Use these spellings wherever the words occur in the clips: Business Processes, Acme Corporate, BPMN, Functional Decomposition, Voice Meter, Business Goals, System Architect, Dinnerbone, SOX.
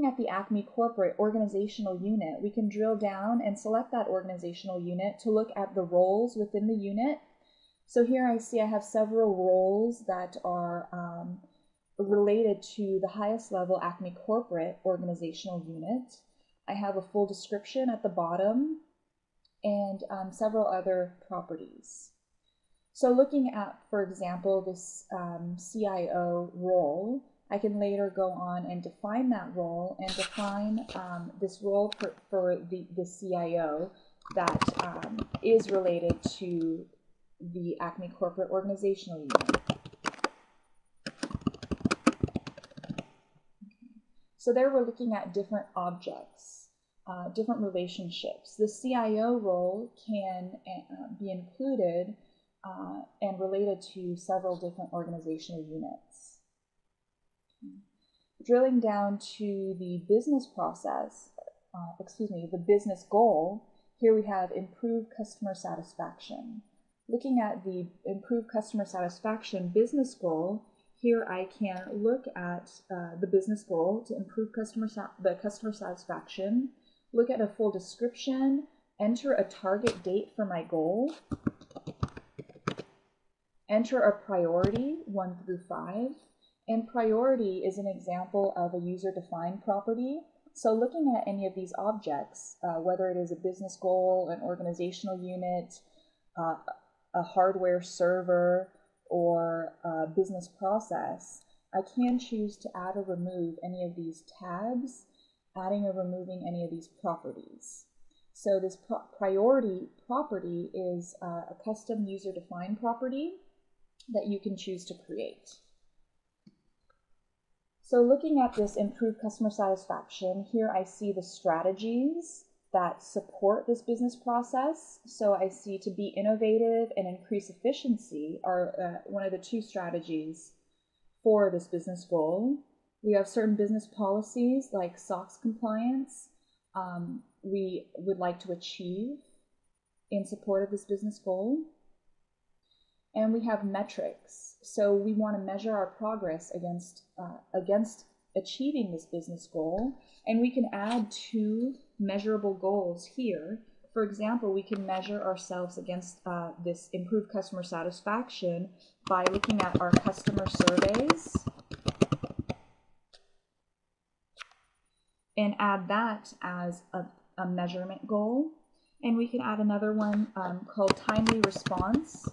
looking at the Acme Corporate organizational unit, we can drill down and select that organizational unit to look at the roles within the unit. So here I see I have several roles that are related to the highest level Acme Corporate organizational unit. I have a full description at the bottom and several other properties. So looking at, for example, this CIO role, I can later go on and define that role and define this role for the CIO that is related to the Acme Corporate organizational unit. So there we're looking at different objects, different relationships. The CIO role can be included and related to several different organizational units. Drilling down to the business process, the business goal, here we have improved customer satisfaction. Looking at the improved customer satisfaction business goal, here I can look at the business goal to improve customer satisfaction, look at a full description, enter a target date for my goal, enter a priority 1 through 5, and priority is an example of a user-defined property. So looking at any of these objects, whether it is a business goal, an organizational unit, a hardware server, or a business process, I can choose to add or remove any of these tabs, adding or removing any of these properties. So this priority property is a custom user-defined property that you can choose to create. So looking at this improved customer satisfaction, here I see the strategies that support this business process. So I see to be innovative and increase efficiency are one of the two strategies for this business goal. We have certain business policies like SOX compliance we would like to achieve in support of this business goal. And we have metrics. So we want to measure our progress against achieving this business goal, and we can add two measurable goals here. For example, we can measure ourselves against this improved customer satisfaction by looking at our customer surveys and add that as a measurement goal. And we can add another one called timely response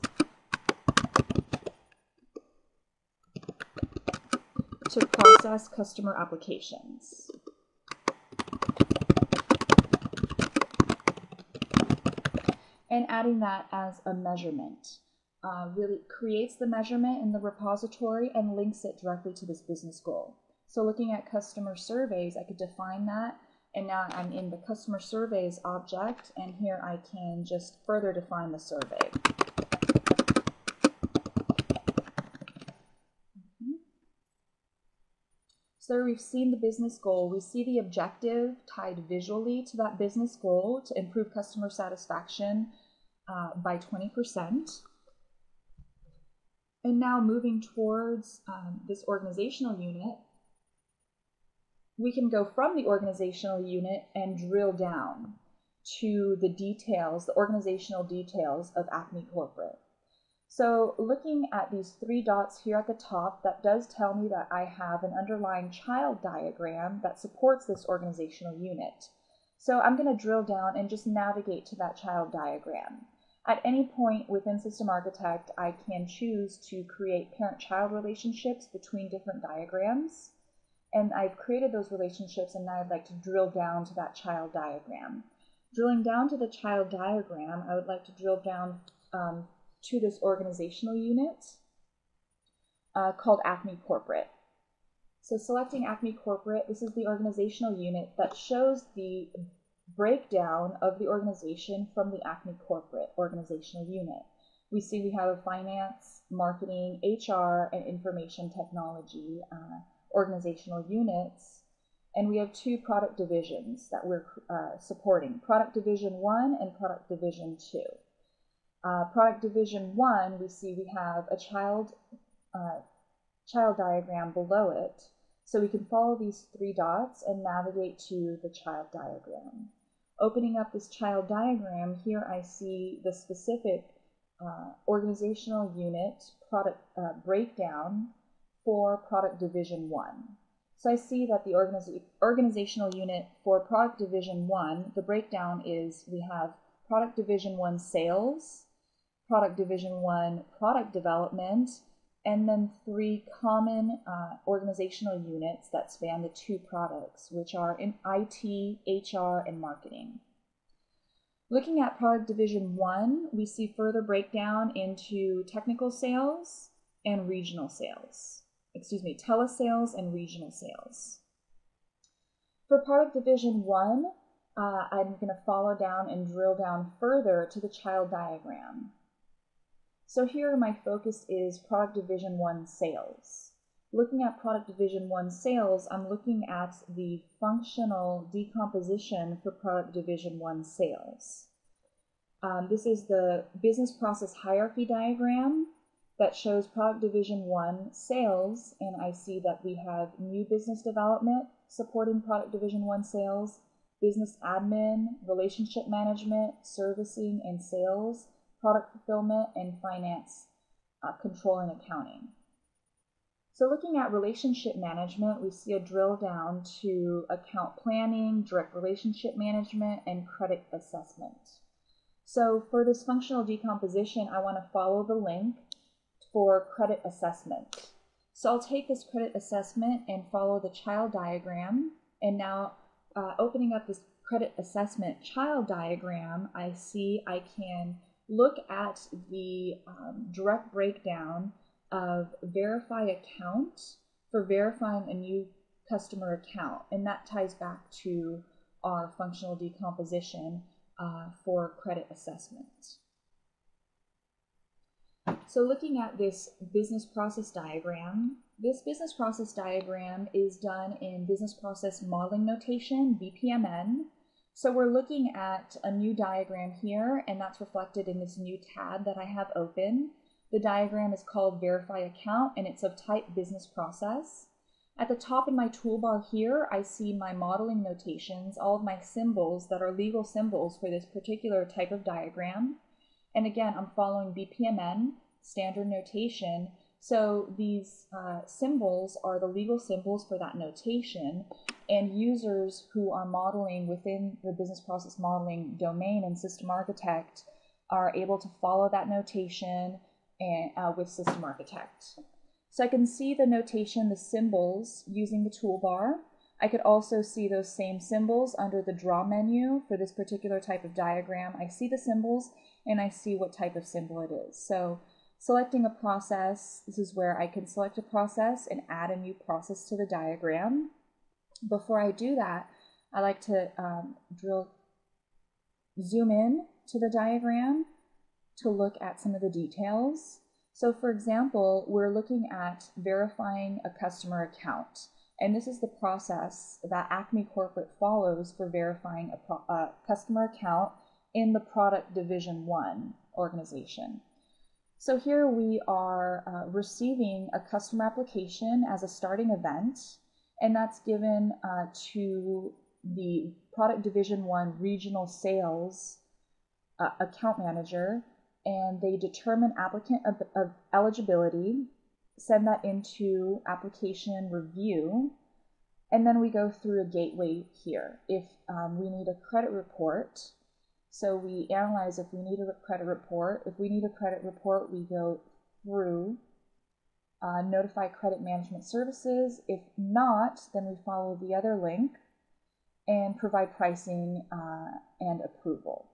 to process customer applications. And adding that as a measurement really creates the measurement in the repository and links it directly to this business goal. So looking at customer surveys, I could define that, and now I'm in the customer surveys object, and here I can just further define the survey. So we've seen the business goal. We see the objective tied visually to that business goal to improve customer satisfaction by 20%. And now moving towards this organizational unit, we can go from the organizational unit and drill down to the details, the organizational details of Acme Corporate. So looking at these three dots here at the top, that does tell me that I have an underlying child diagram that supports this organizational unit. So I'm going to drill down and just navigate to that child diagram. At any point within System Architect, I can choose to create parent-child relationships between different diagrams. And I've created those relationships, and now I'd like to drill down to that child diagram. Drilling down to the child diagram, I would like to drill down to this organizational unit called Acme Corporate. So selecting Acme Corporate, this is the organizational unit that shows the breakdown of the organization from the Acme Corporate organizational unit. We see we have a finance, marketing, HR, and information technology organizational units, and we have two product divisions that we're supporting, Product Division 1 and Product Division 2. Product Division 1, we see we have a child diagram below it. So we can follow these three dots and navigate to the child diagram. Opening up this child diagram, here I see the specific organizational unit product breakdown for product division 1. So I see that the organizational unit for product division 1, the breakdown is we have product division 1 sales, product division 1 product development, and then 3 common organizational units that span the 2 products, which are in IT, HR, and marketing. Looking at product division 1, we see further breakdown into technical sales and regional sales. Excuse me, telesales and regional sales. For product division 1, I'm going to follow down and drill down further to the child diagram. So here my focus is product division 1 sales. Looking at product division 1 sales, I'm looking at the functional decomposition for product division 1 sales. This is the business process hierarchy diagram that shows product division 1 sales, and I see that we have new business development supporting product division 1 sales, business admin, relationship management, servicing and sales, product fulfillment, and finance, control and accounting. So looking at relationship management, we see a drill down to account planning, direct relationship management, and credit assessment. So for this functional decomposition, I want to follow the link for credit assessment. So I'll take this credit assessment and follow the child diagram. And now opening up this credit assessment child diagram, I see I can look at the direct breakdown of verify account for verifying a new customer account. And that ties back to our functional decomposition for credit assessment. So looking at this business process diagram, this business process diagram is done in business process modeling notation, BPMN. So we're looking at a new diagram here, and that's reflected in this new tab that I have open. The diagram is called Verify Account, and it's of type business process. At the top in my toolbar here, I see my modeling notations, all of my symbols that are legal symbols for this particular type of diagram. And again, I'm following BPMN, standard notation. So these symbols are the legal symbols for that notation. And users who are modeling within the business process modeling domain and System Architect are able to follow that notation and, with System Architect. So I can see the notation, the symbols, using the toolbar. I could also see those same symbols under the draw menu for this particular type of diagram. I see the symbols and I see what type of symbol it is. So selecting a process, this is where I can select a process and add a new process to the diagram. Before I do that, I like to zoom in to the diagram to look at some of the details. So for example, we're looking at verifying a customer account. And this is the process that Acme Corporate follows for verifying a customer account in the product division 1 organization. So here we are receiving a customer application as a starting event, and that's given to the product division 1 regional sales account manager, and they determine applicant of eligibility, send that into application review, and then we go through a gateway here. If we need a credit report, so we analyze if we need a credit report. If we need a credit report, we go through notify credit management services. If not, then we follow the other link and provide pricing and approval.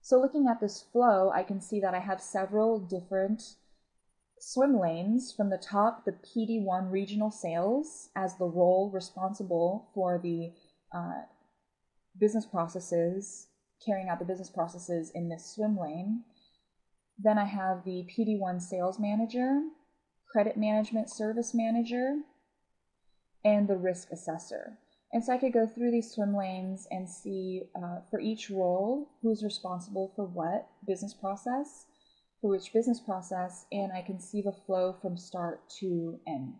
So looking at this flow, I can see that I have several different swim lanes. From the top, the PD1 regional sales as the role responsible for the business processes, carrying out the business processes in this swim lane. Then I have the PD1 sales manager, credit management service manager, and the risk assessor. And so I could go through these swim lanes and see for each role who's responsible for what business process, for which business process, and I can see the flow from start to end.